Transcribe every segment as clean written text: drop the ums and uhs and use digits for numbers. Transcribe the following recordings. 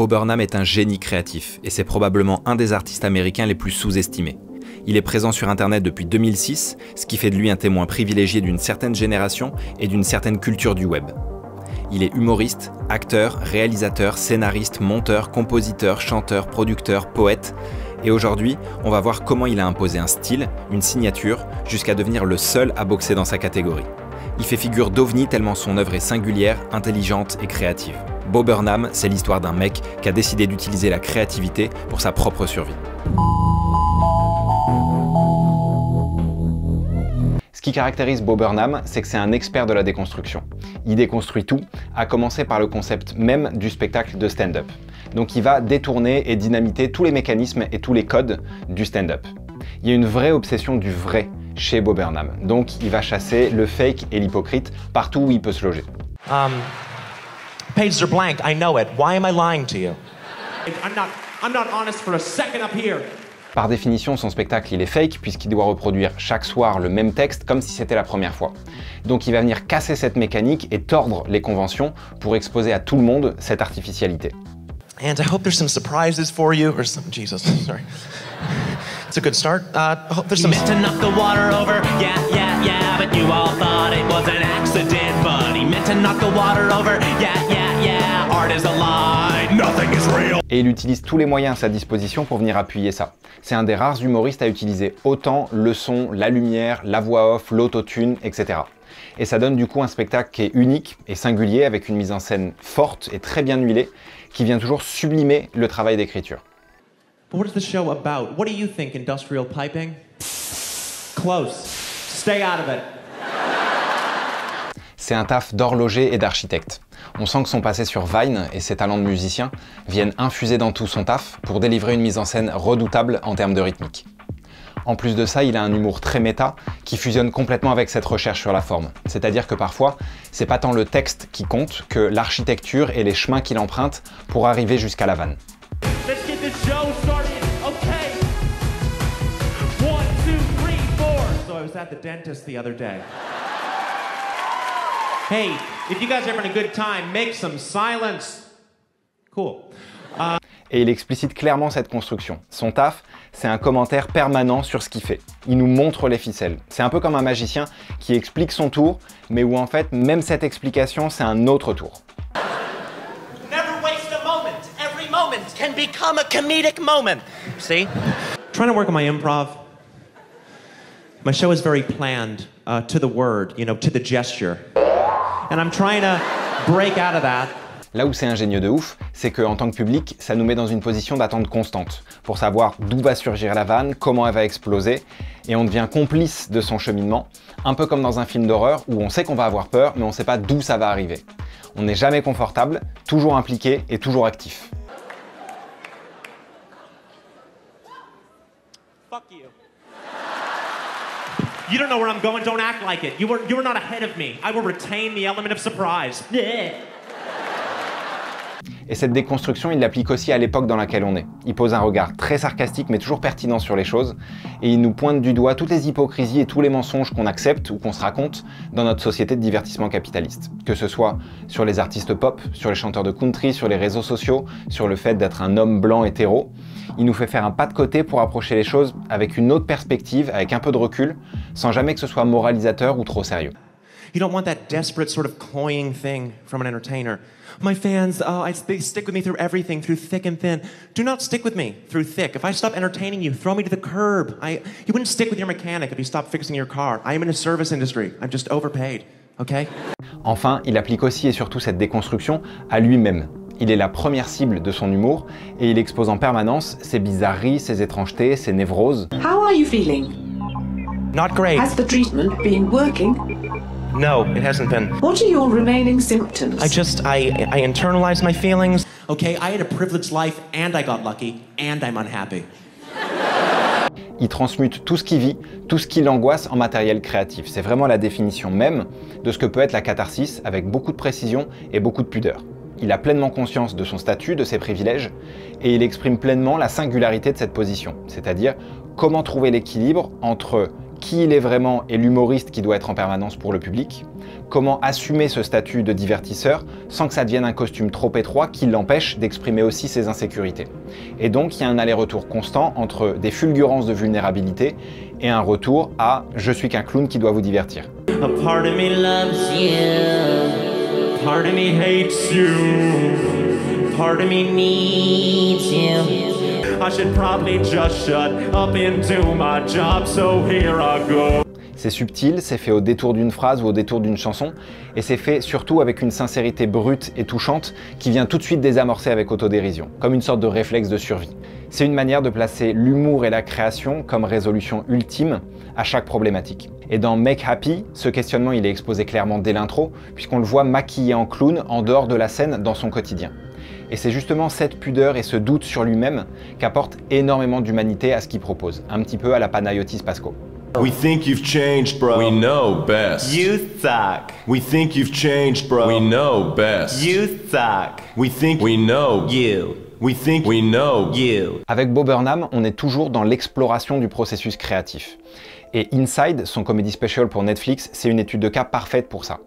Bo Burnham est un génie créatif et c'est probablement un des artistes américains les plus sous-estimés. Il est présent sur Internet depuis 2006, ce qui fait de lui un témoin privilégié d'une certaine génération et d'une certaine culture du web. Il est humoriste, acteur, réalisateur, scénariste, monteur, compositeur, chanteur, producteur, poète. Et aujourd'hui, on va voir comment il a imposé un style, une signature, jusqu'à devenir le seul à boxer dans sa catégorie. Il fait figure d'ovni tellement son œuvre est singulière, intelligente et créative. Bo Burnham, c'est l'histoire d'un mec qui a décidé d'utiliser la créativité pour sa propre survie. Ce qui caractérise Bo Burnham, c'est que c'est un expert de la déconstruction. Il déconstruit tout, à commencer par le concept même du spectacle de stand-up. Donc il va détourner et dynamiter tous les mécanismes et tous les codes du stand-up. Il y a une vraie obsession du vrai chez Bo Burnham. Donc il va chasser le fake et l'hypocrite partout où il peut se loger. Pages are blank, I know it. Why am I lying to you? I'm not honest for a second up here. Par définition, son spectacle, il est fake puisqu'il doit reproduire chaque soir le même texte comme si c'était la première fois. Donc il va venir casser cette mécanique et tordre les conventions pour exposer à tout le monde cette artificialité. And I hope there's some surprises for you or some Jesus, sorry. It's a good start. I hope there's some meant to knock the water over. Yeah, yeah, yeah, but you all thought it was an accident, but he meant to knock the water over. Yeah, yeah, yeah, art is a lie. Nothing is real. Et il utilise tous les moyens à sa disposition pour venir appuyer ça. C'est un des rares humoristes à utiliser autant le son, la lumière, la voix off, l'autotune, etc. Et ça donne du coup un spectacle qui est unique et singulier, avec une mise en scène forte et très bien huilée, qui vient toujours sublimer le travail d'écriture. But what is the show about? What do you think, industrial piping? Close. Stay out of it. C'est un taf d'horloger et d'architecte. On sent que son passé sur Vine et ses talents de musicien viennent infuser dans tout son taf pour délivrer une mise en scène redoutable en termes de rythmique. En plus de ça, il a un humour très méta qui fusionne complètement avec cette recherche sur la forme. C'est-à-dire que parfois, c'est pas tant le texte qui compte que l'architecture et les chemins qu'il emprunte pour arriver jusqu'à la vanne. Let's get this show started. Okay. 1, 2, 3, 4. So I was at the dentist the other day. Hey, if you guys are having a good time, make some silence. Cool. Et il explicite clairement cette construction. Son taf, c'est un commentaire permanent sur ce qu'il fait. Il nous montre les ficelles. C'est un peu comme un magicien qui explique son tour, mais où en fait, même cette explication, c'est un autre tour. Never waste a moment. Every moment can become a comedic moment. See? Trying to work on my improv. My show is very planned to the word, you know, to the gesture. And I'm trying to break out of that. Là où c'est ingénieux de ouf, c'est qu'en tant que public, ça nous met dans une position d'attente constante pour savoir d'où va surgir la vanne, comment elle va exploser, et on devient complice de son cheminement, un peu comme dans un film d'horreur où on sait qu'on va avoir peur, mais on ne sait pas d'où ça va arriver. On n'est jamais confortable, toujours impliqué et toujours actif. Fuck you. You don't know where I'm going, don't act like it. You were not ahead of me. I will retain the element of surprise. Yeah. Et cette déconstruction, il l'applique aussi à l'époque dans laquelle on est. Il pose un regard très sarcastique mais toujours pertinent sur les choses, et il nous pointe du doigt toutes les hypocrisies et tous les mensonges qu'on accepte ou qu'on se raconte dans notre société de divertissement capitaliste. Que ce soit sur les artistes pop, sur les chanteurs de country, sur les réseaux sociaux, sur le fait d'être un homme blanc hétéro, il nous fait faire un pas de côté pour approcher les choses avec une autre perspective, avec un peu de recul, sans jamais que ce soit moralisateur ou trop sérieux. You don't want that desperate sort of cloying thing from an entertainer. My fans, they stick with me through everything, through thick and thin. Do not stick with me through thick. If I stop entertaining you, throw me to the curb. You wouldn't stick with your mechanic if you stopped fixing your car. I am in a service industry. I'm just overpaid, okay? Enfin, il applique aussi et surtout cette déconstruction à lui-même. Il est la première cible de son humour et il expose en permanence ses bizarreries, ses étrangetés, ses névroses. How are you feeling? Not great. Has the treatment been working? No, it hasn't been. What are your remaining symptoms? I internalized my feelings. Okay, I had a privileged life and I got lucky and I'm unhappy. Il transmute tout ce qu'il vit, tout ce qui l'angoisse en matériel créatif. C'est vraiment la définition même de ce que peut être la catharsis, avec beaucoup de précision et beaucoup de pudeur. Il a pleinement conscience de son statut, de ses privilèges, et il exprime pleinement la singularité de cette position, c'est-à-dire comment trouver l'équilibre entre qui il est vraiment et l'humoriste qui doit être en permanence pour le public, comment assumer ce statut de divertisseur sans que ça devienne un costume trop étroit qui l'empêche d'exprimer aussi ses insécurités. Et donc il y a un aller-retour constant entre des fulgurances de vulnérabilité et un retour à « je suis qu'un clown qui doit vous divertir ». A part of me loves you, a part of me hates you, a part of me needs you. C'est subtil, c'est fait au détour d'une phrase ou au détour d'une chanson, et c'est fait surtout avec une sincérité brute et touchante qui vient tout de suite désamorcer avec autodérision, comme une sorte de réflexe de survie. C'est une manière de placer l'humour et la création comme résolution ultime à chaque problématique. Et dans Make Happy, ce questionnement il est exposé clairement dès l'intro, puisqu'on le voit maquillé en clown en dehors de la scène dans son quotidien. Et c'est justement cette pudeur et ce doute sur lui-même qu'apporte énormément d'humanité à ce qu'il propose, un petit peu à la Panayotis Pascot. We think you've changed, bro. We know best. You suck. We think you've changed, bro. We know best. You suck. We think we know you. We think we know you. Avec Bo Burnham, on est toujours dans l'exploration du processus créatif. Et Inside, son comedy special pour Netflix, c'est une étude de cas parfaite pour ça.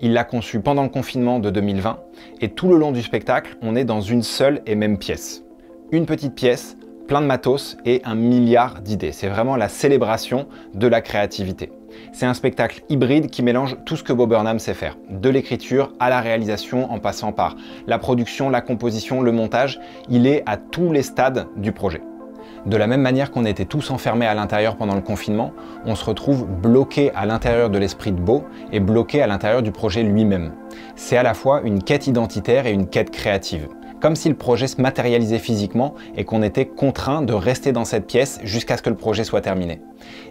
Il l'a conçu pendant le confinement de 2020, et tout le long du spectacle, on est dans une seule et même pièce. Une petite pièce, plein de matos et un milliard d'idées. C'est vraiment la célébration de la créativité. C'est un spectacle hybride qui mélange tout ce que Bo Burnham sait faire, de l'écriture à la réalisation en passant par la production, la composition, le montage. Il est à tous les stades du projet. De la même manière qu'on était tous enfermés à l'intérieur pendant le confinement, on se retrouve bloqué à l'intérieur de l'esprit de Bo et bloqué à l'intérieur du projet lui-même. C'est à la fois une quête identitaire et une quête créative, comme si le projet se matérialisait physiquement et qu'on était contraint de rester dans cette pièce jusqu'à ce que le projet soit terminé.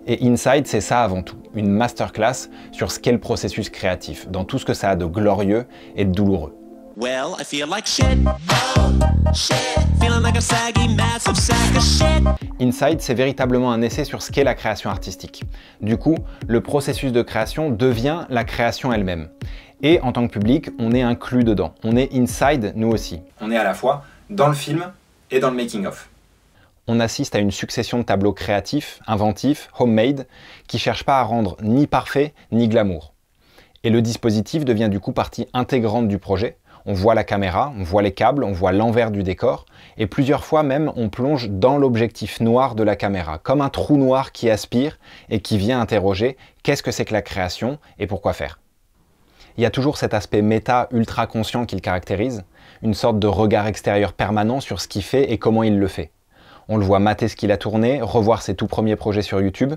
Et Inside, c'est ça avant tout, une masterclass sur ce qu'est le processus créatif, dans tout ce que ça a de glorieux et de douloureux. Well, I feel like shit, oh, shit. Feeling like a saggy, massive sack of shit. Inside, c'est véritablement un essai sur ce qu'est la création artistique. Du coup, le processus de création devient la création elle-même. Et en tant que public, on est inclus dedans. On est inside, nous aussi. On est à la fois dans le film et dans le making-of. On assiste à une succession de tableaux créatifs, inventifs, homemade, qui ne cherchent pas à rendre ni parfait, ni glamour. Et le dispositif devient du coup partie intégrante du projet. On voit la caméra, on voit les câbles, on voit l'envers du décor, et plusieurs fois même on plonge dans l'objectif noir de la caméra, comme un trou noir qui aspire et qui vient interroger qu'est-ce que c'est que la création et pourquoi faire. Il y a toujours cet aspect méta ultra conscient qu'il caractérise, une sorte de regard extérieur permanent sur ce qu'il fait et comment il le fait. On le voit mater ce qu'il a tourné, revoir ses tout premiers projets sur YouTube.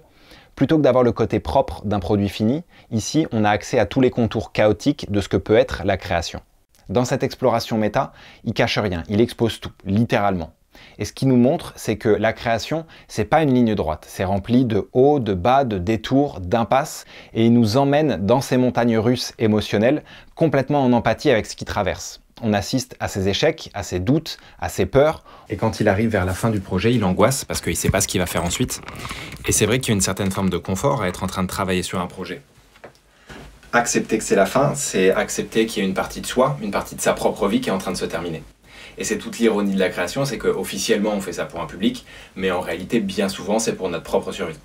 Plutôt que d'avoir le côté propre d'un produit fini, ici on a accès à tous les contours chaotiques de ce que peut être la création. Dans cette exploration méta, il cache rien, il expose tout, littéralement. Et ce qui nous montre, c'est que la création, c'est pas une ligne droite, c'est rempli de hauts, de bas, de détours, d'impasses, et il nous emmène dans ces montagnes russes émotionnelles, complètement en empathie avec ce qu'il traverse. On assiste à ses échecs, à ses doutes, à ses peurs, et quand il arrive vers la fin du projet, il angoisse parce qu'il ne sait pas ce qu'il va faire ensuite. Et c'est vrai qu'il y a une certaine forme de confort à être en train de travailler sur un projet. Accepter que c'est la fin, c'est accepter qu'il y a une partie de soi, une partie de sa propre vie qui est en train de se terminer. Et c'est toute l'ironie de la création, c'est qu'officiellement on fait ça pour un public, mais en réalité bien souvent c'est pour notre propre survie.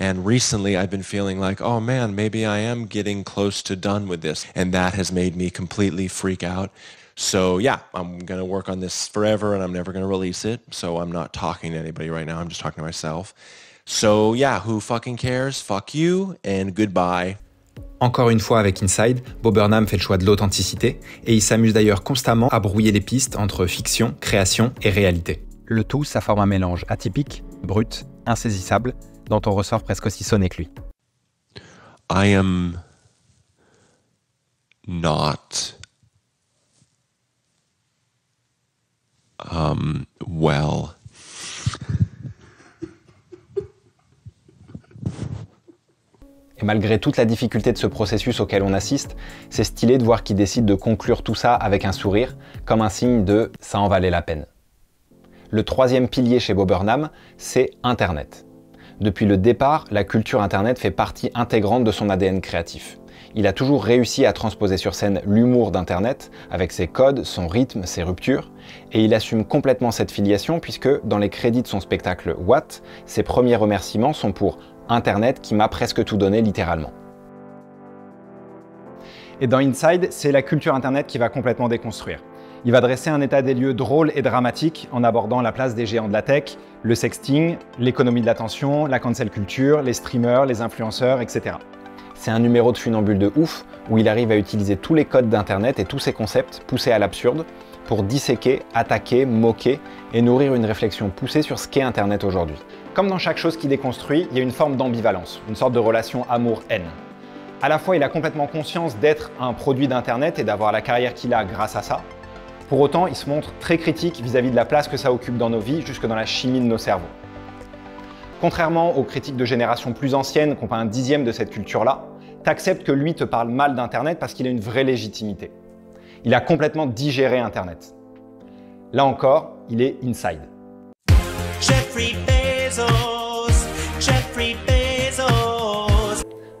And recently I've been feeling like, oh man, maybe I am getting close to done with this, and that has made me completely freak out. So yeah, I'm gonna work on this forever and I'm never gonna release it. So I'm not talking to anybody right now, I'm just talking to myself. So yeah, who fucking cares? Fuck you and goodbye. Encore une fois avec Inside, Bo Burnham fait le choix de l'authenticité et il s'amuse d'ailleurs constamment à brouiller les pistes entre fiction, création et réalité. Le tout, ça forme un mélange atypique, brut, insaisissable, dont on ressort presque aussi sonné que lui. I am not well. Et malgré toute la difficulté de ce processus auquel on assiste, c'est stylé de voir qu'il décide de conclure tout ça avec un sourire, comme un signe de « ça en valait la peine ». Le troisième pilier chez Bo Burnham, c'est Internet. Depuis le départ, la culture Internet fait partie intégrante de son ADN créatif. Il a toujours réussi à transposer sur scène l'humour d'Internet, avec ses codes, son rythme, ses ruptures, et il assume complètement cette filiation puisque, dans les crédits de son spectacle What, ses premiers remerciements sont pour Internet qui m'a presque tout donné littéralement. Et dans Inside, c'est la culture Internet qui va complètement déconstruire. Il va dresser un état des lieux drôle et dramatique en abordant la place des géants de la tech, le sexting, l'économie de l'attention, la cancel culture, les streamers, les influenceurs, etc. C'est un numéro de funambule de ouf où il arrive à utiliser tous les codes d'Internet et tous ses concepts poussés à l'absurde pour disséquer, attaquer, moquer et nourrir une réflexion poussée sur ce qu'est Internet aujourd'hui. Comme dans chaque chose qui déconstruit, il y a une forme d'ambivalence, une sorte de relation amour-haine. À la fois, il a complètement conscience d'être un produit d'Internet et d'avoir la carrière qu'il a grâce à ça. Pour autant, il se montre très critique vis-à-vis de la place que ça occupe dans nos vies, jusque dans la chimie de nos cerveaux. Contrairement aux critiques de générations plus anciennes qui n'ont pas un dixième de cette culture-là, t'acceptes que lui te parle mal d'Internet parce qu'il a une vraie légitimité. Il a complètement digéré Internet. Là encore, il est inside. Jeffrey Bezos.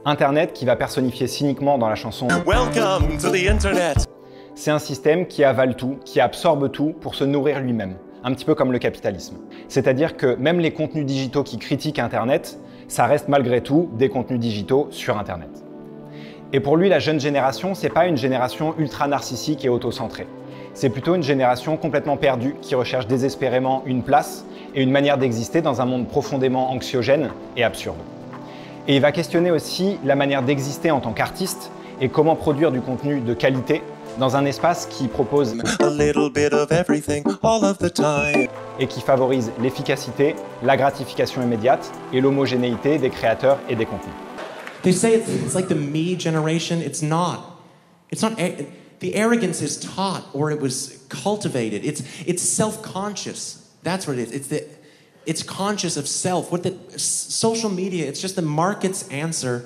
Internet qui va personnifier cyniquement dans la chanson Welcome to the Internet. C'est un système qui avale tout, qui absorbe tout pour se nourrir lui-même, un petit peu comme le capitalisme. C'est-à-dire que même les contenus digitaux qui critiquent Internet, ça reste malgré tout des contenus digitaux sur Internet. Et pour lui, la jeune génération, c'est pas une génération ultra narcissique et autocentrée. C'est plutôt une génération complètement perdue qui recherche désespérément une place et une manière d'exister dans un monde profondément anxiogène et absurde. Et il va questionner aussi la manière d'exister en tant qu'artiste et comment produire du contenu de qualité dans un espace qui propose a little bit of everything all of the time et qui favorise l'efficacité, la gratification immédiate et l'homogénéité des créateurs et des contenus. They say it's like the me generation. It's not the arrogance is taught or it was cultivated. It's self-conscious. That's what it is. It's conscious of self. What the social media, it's just the market's answer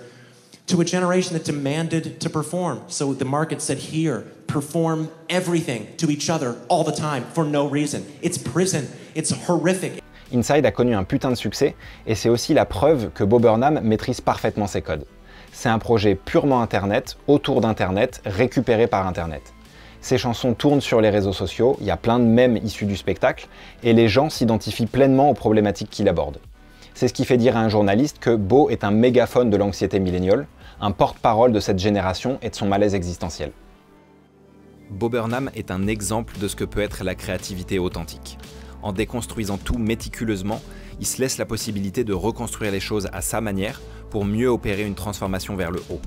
to a generation that demanded to perform. So the market said, here, perform everything to each other all the time for no reason. It's prison. It's horrific. Inside a connu un putain de succès et c'est aussi la preuve que Bo Burnham maîtrise parfaitement ses codes. C'est un projet purement Internet, autour d'Internet, récupéré par Internet. Ses chansons tournent sur les réseaux sociaux, il y a plein de mèmes issus du spectacle et les gens s'identifient pleinement aux problématiques qu'il aborde. C'est ce qui fait dire à un journaliste que Bo est un mégaphone de l'anxiété milléniale, un porte-parole de cette génération et de son malaise existentiel. Bo Burnham est un exemple de ce que peut être la créativité authentique. En déconstruisant tout méticuleusement, il se laisse la possibilité de reconstruire les choses à sa manière pour mieux opérer une transformation vers le haut.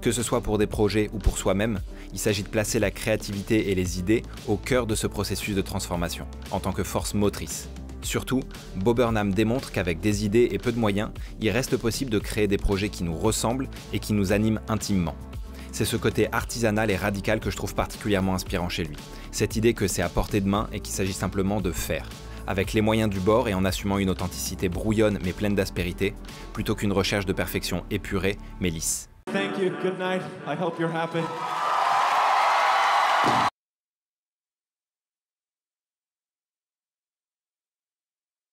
Que ce soit pour des projets ou pour soi-même, il s'agit de placer la créativité et les idées au cœur de ce processus de transformation, en tant que force motrice. Surtout, Bo Burnham démontre qu'avec des idées et peu de moyens, il reste possible de créer des projets qui nous ressemblent et qui nous animent intimement. C'est ce côté artisanal et radical que je trouve particulièrement inspirant chez lui. Cette idée que c'est à portée de main et qu'il s'agit simplement de faire, avec les moyens du bord et en assumant une authenticité brouillonne mais pleine d'aspérité, plutôt qu'une recherche de perfection épurée mais lisse. Thank you. Good night. I hope you're happy.